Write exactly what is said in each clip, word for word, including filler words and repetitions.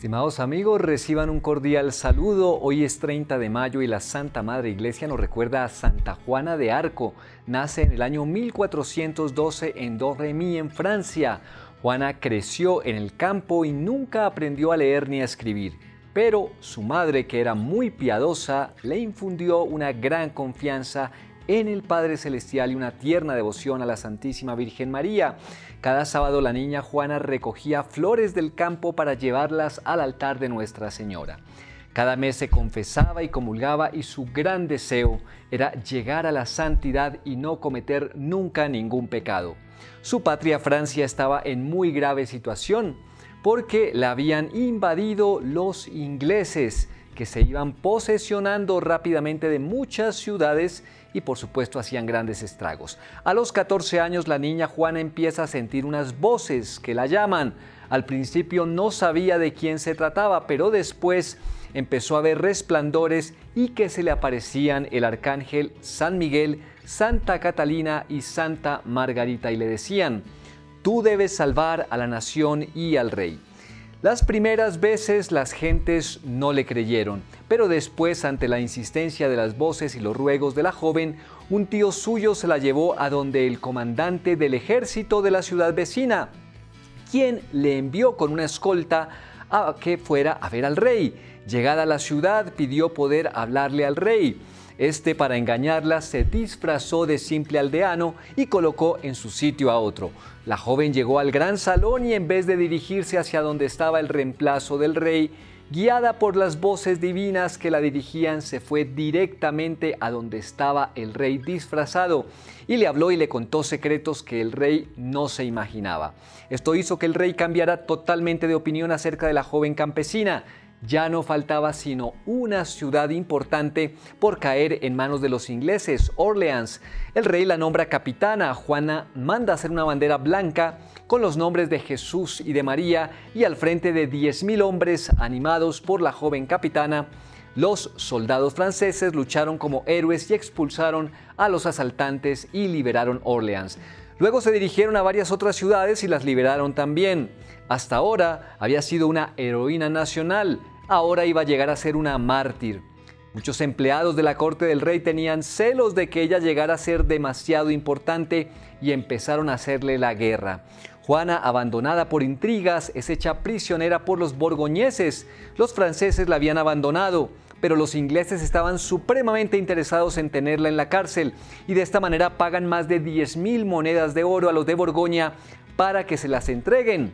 Estimados amigos, reciban un cordial saludo. Hoy es treinta de mayo y la Santa Madre Iglesia nos recuerda a Santa Juana de Arco. Nace en el año mil cuatrocientos doce en Don Remy, en Francia. Juana creció en el campo y nunca aprendió a leer ni a escribir, pero su madre, que era muy piadosa, le infundió una gran confianza en el Padre Celestial y una tierna devoción a la Santísima Virgen María. Cada sábado la niña Juana recogía flores del campo para llevarlas al altar de Nuestra Señora. Cada mes se confesaba y comulgaba, y su gran deseo era llegar a la santidad y no cometer nunca ningún pecado. Su patria, Francia, estaba en muy grave situación porque la habían invadido los ingleses, que se iban posesionando rápidamente de muchas ciudades y por supuesto hacían grandes estragos. A los catorce años la niña Juana empieza a sentir unas voces que la llaman. Al principio no sabía de quién se trataba, pero después empezó a ver resplandores y que se le aparecían el arcángel San Miguel, Santa Catalina y Santa Margarita, y le decían: tú debes salvar a la nación y al rey. Las primeras veces las gentes no le creyeron, pero después, ante la insistencia de las voces y los ruegos de la joven, un tío suyo se la llevó a donde el comandante del ejército de la ciudad vecina, quien le envió con una escolta a que fuera a ver al rey. Llegada a la ciudad, pidió poder hablarle al rey. Este, para engañarla, se disfrazó de simple aldeano y colocó en su sitio a otro. La joven llegó al gran salón y, en vez de dirigirse hacia donde estaba el reemplazo del rey, guiada por las voces divinas que la dirigían, se fue directamente a donde estaba el rey disfrazado y le habló y le contó secretos que el rey no se imaginaba. Esto hizo que el rey cambiara totalmente de opinión acerca de la joven campesina. Ya no faltaba sino una ciudad importante por caer en manos de los ingleses, Orleans. El rey la nombra capitana. Juana manda hacer una bandera blanca con los nombres de Jesús y de María, y al frente de diez mil hombres animados por la joven capitana, los soldados franceses lucharon como héroes y expulsaron a los asaltantes y liberaron Orleans. Luego se dirigieron a varias otras ciudades y las liberaron también. Hasta ahora había sido una heroína nacional, ahora iba a llegar a ser una mártir. Muchos empleados de la corte del rey tenían celos de que ella llegara a ser demasiado importante y empezaron a hacerle la guerra. Juana, abandonada por intrigas, es hecha prisionera por los borgoñeses. Los franceses la habían abandonado, pero los ingleses estaban supremamente interesados en tenerla en la cárcel, y de esta manera pagan más de diez mil monedas de oro a los de Borgoña para que se las entreguen,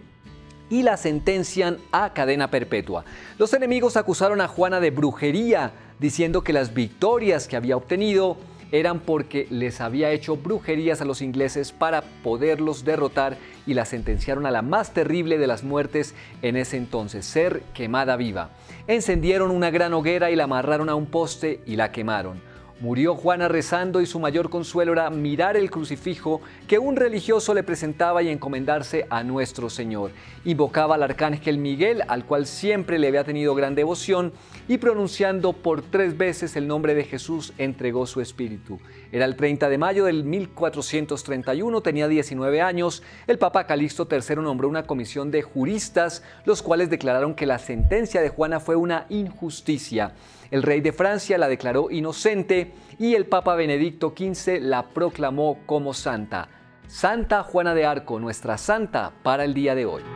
y la sentencian a cadena perpetua. Los enemigos acusaron a Juana de brujería, diciendo que las victorias que había obtenido eran porque les había hecho brujerías a los ingleses para poderlos derrotar, y la sentenciaron a la más terrible de las muertes en ese entonces: ser quemada viva. Encendieron una gran hoguera y la amarraron a un poste y la quemaron. Murió Juana rezando, y su mayor consuelo era mirar el crucifijo que un religioso le presentaba y encomendarse a Nuestro Señor. Invocaba al arcángel Miguel, al cual siempre le había tenido gran devoción, y pronunciando por tres veces el nombre de Jesús, entregó su espíritu. Era el treinta de mayo del mil cuatrocientos treinta y uno, tenía diecinueve años. El Papa Calixto tercero nombró una comisión de juristas, los cuales declararon que la sentencia de Juana fue una injusticia. El rey de Francia la declaró inocente y el Papa Benedicto quince la proclamó como santa. Santa Juana de Arco, nuestra santa para el día de hoy.